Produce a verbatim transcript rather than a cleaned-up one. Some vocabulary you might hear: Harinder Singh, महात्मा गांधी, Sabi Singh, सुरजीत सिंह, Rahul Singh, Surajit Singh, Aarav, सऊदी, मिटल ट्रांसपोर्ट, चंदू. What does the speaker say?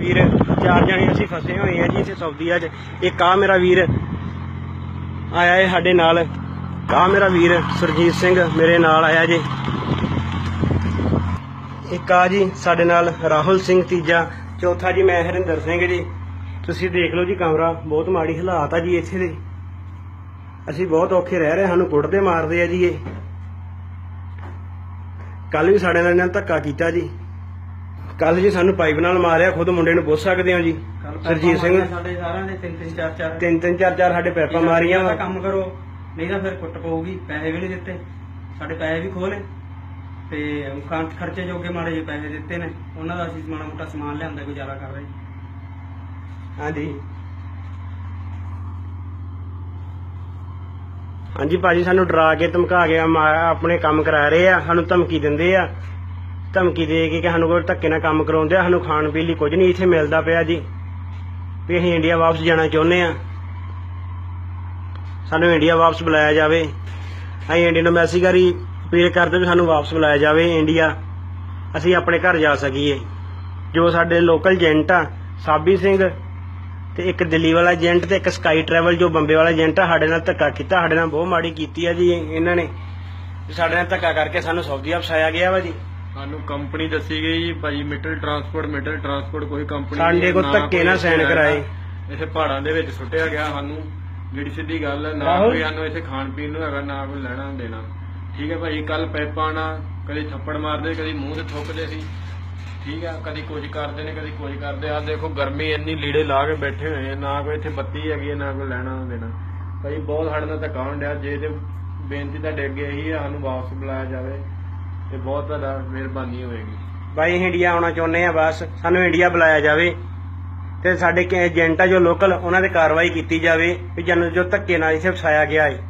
वीर चार जने असीं फसे हुए हैं जी इत्थे सऊदीया च। एक आ मेरा वीर आया है साडे नाल, आ मेरा वीर सुरजीत सिंह मेरे नाल आया जी। एक आ जी साडे नाल राहुल सिंह तीजा, चौथा जी मैं हरिंदर सिंह जी। तुसीं देख लो जी कमरा बहुत माड़ी हालात आ जी इत्थे दे, असीं बहुत औखे रह रहे, सानूं कुटदे मारदे आ जी। ये कल भी साडे नाल इन्हां ने धक्का कीता जी, कल जी सानू पाइप नाल मारिया, खुद मुंडे नूं पुछ सकदे हो जी। सरजीत सिंह साडे सारां दे तीन तीन चार चार तीन तीन चार चार साडे पैपां मारियां। काम करो नहीं तां फिर कुट पऊगी। पैसे भी नहीं दित्ते, साडे पैसे भी खोले ते खर्चे जोगे माड़े जे पैसे दित्ते ने, उन्हां दा असीं माड़ा मोटा समान लिआंदा गुजारा कर रहे हां जी। हाँ जी भाजी सानू डरा के धमका के अपने काम करा रहे आ, सानू धमकी दिंदे आ, धमकी दे के सानू कोई धक्के नाल काम कराउंदे आ। सानू खाण पीण लई कुछ नहीं इत्थे मिलदा पिया जी, भी असीं इंडिया वापस जाना चाहुंदे आ, सानू इंडिया वापस बुलाया जावे। असीं इंडिया नूं मैसेज करी अपील करदे भी सानू वापस बुलाया जावे इंडिया, असीं अपने घर जा सकीए। जो साडे लोकल एजेंट आ साबी सिंह ते एक दिल्ली वाला एजेंट ते एक स्काई ट्रैवल जो बंबे वाला एजेंट आ, साडे नाल धक्का कीता, साडे नाल बहुत माड़ी कीती आ जी इन्हां ने। साडे नाल धक्का करके सानू सऊदी फसाया गया वा जी। सानू कंपनी दसी गई जी भाजी मिटल ट्रांसपोर्ट, मिटल ट्रांसपोर्ट कोई कंपनी साडे कोल धक्के नाल साइन कराए, इत्थे पहाड़ां दे विच सुट्टिया गया सानू। जिहड़ी सीधी गल है ना कोई सानू इत्थे खाण पीण नूं हैगा, ना कोई लैणा देना, ठीक है भाजी। कल पैपां नाल कदी थप्पड़ मारदे, कदी मूंह ते ठोकदे सी, ठीक है, कभी कुछ करते हैं कभी कुछ करते। आ देखो गर्मी इन्नी लीड़े ला के बैठे हुए हैं, ना कोई इतने बत्ती हैगी, ना कोई लैना देना भाई। बहुत साढ़े नाल धक्का होन दिया जे, तो बेनती तुहाडे अगे यही है सानू वापस बुलाया जाए तो बहुत तुहाडी मेहरबानी होएगी भाई। इंडिया आना चाहुंदे आ बस, सानू इंडिया बुलाया जाए तो साडे एजेंट आ जो लोकल उन्हां ते कार्रवाई की जाए, जो धक्के नाल इत्थे फसाया गया है।